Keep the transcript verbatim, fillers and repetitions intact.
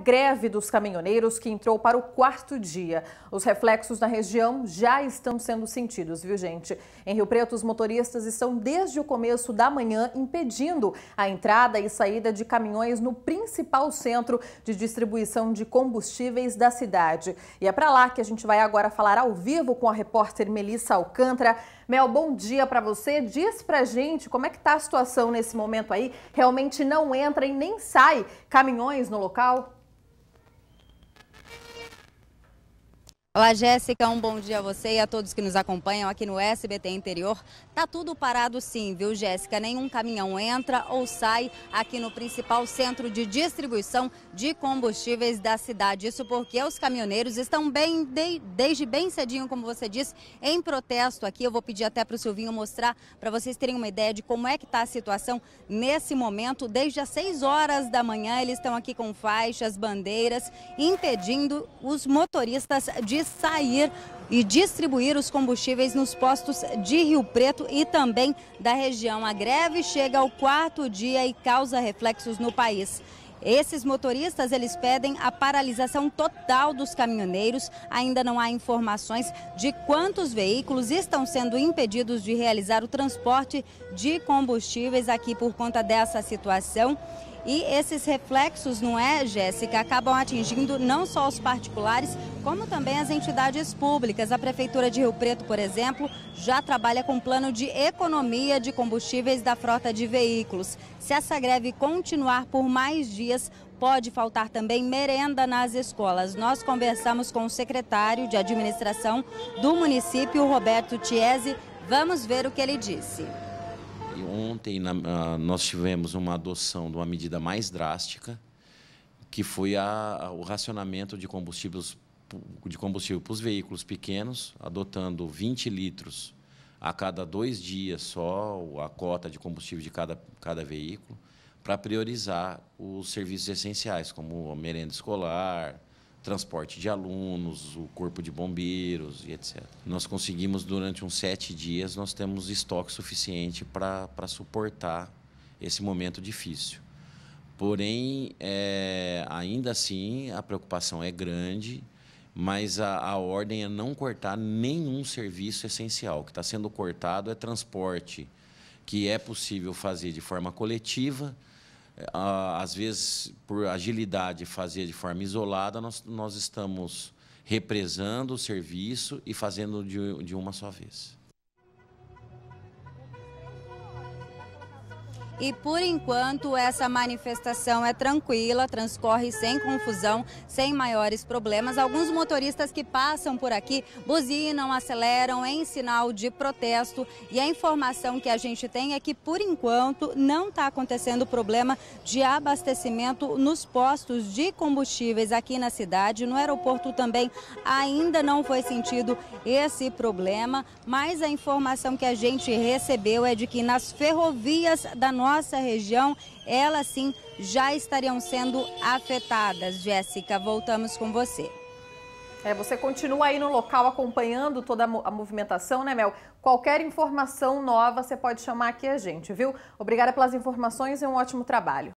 Greve dos caminhoneiros que entrou para o quarto dia. Os reflexos na região já estão sendo sentidos, viu, gente? Em Rio Preto, os motoristas estão desde o começo da manhã impedindo a entrada e saída de caminhões no principal centro de distribuição de combustíveis da cidade. E é para lá que a gente vai agora falar ao vivo com a repórter Melissa Alcântara. Mel, bom dia para você. Diz pra gente como é que tá a situação nesse momento aí. Realmente não entra e nem sai caminhões no local? Olá, Jéssica, um bom dia a você e a todos que nos acompanham aqui no S B T Interior. Tá tudo parado sim, viu, Jéssica? Nenhum caminhão entra ou sai aqui no principal centro de distribuição de combustíveis da cidade. Isso porque os caminhoneiros estão bem de, desde bem cedinho, como você disse, em protesto aqui. Eu vou pedir até para o Silvinho mostrar para vocês terem uma ideia de como é que está a situação nesse momento. Desde as seis horas da manhã eles estão aqui com faixas, bandeiras, impedindo os motoristas de sair e distribuir os combustíveis nos postos de Rio Preto e também da região. A greve chega ao quarto dia e causa reflexos no país. Esses motoristas, eles pedem a paralisação total dos caminhoneiros. Ainda não há informações de quantos veículos estão sendo impedidos de realizar o transporte de combustíveis aqui por conta dessa situação. E esses reflexos, não é, Jéssica, acabam atingindo não só os particulares, como também as entidades públicas. A Prefeitura de Rio Preto, por exemplo, já trabalha com um plano de economia de combustíveis da frota de veículos. Se essa greve continuar por mais dias, pode faltar também merenda nas escolas. Nós conversamos com o secretário de administração do município, Roberto Tiese. Vamos ver o que ele disse. Ontem nós tivemos uma adoção de uma medida mais drástica, que foi a, o racionamento de, combustíveis, de combustível para os veículos pequenos, adotando vinte litros a cada dois dias só, a cota de combustível de cada, cada veículo, para priorizar os serviços essenciais, como a merenda escolar, transporte de alunos, o corpo de bombeiros e etcétera. Nós conseguimos, durante uns sete dias, nós temos estoque suficiente para para suportar esse momento difícil. Porém, é, ainda assim, a preocupação é grande, mas a, a ordem é não cortar nenhum serviço essencial. O que está sendo cortado é transporte, que é possível fazer de forma coletiva, às vezes, por agilidade, fazer de forma isolada. Nós, nós estamos represando o serviço e fazendo de, de uma só vez. E, por enquanto, essa manifestação é tranquila, transcorre sem confusão, sem maiores problemas. Alguns motoristas que passam por aqui buzinam, aceleram em sinal de protesto. E a informação que a gente tem é que, por enquanto, não está acontecendo problema de abastecimento nos postos de combustíveis aqui na cidade. No aeroporto também ainda não foi sentido esse problema. Mas a informação que a gente recebeu é de que nas ferrovias da nossa Nossa região, elas sim já estariam sendo afetadas. Jéssica, voltamos com você. É, você continua aí no local acompanhando toda a movimentação, né, Mel? Qualquer informação nova você pode chamar aqui a gente, viu? Obrigada pelas informações e um ótimo trabalho.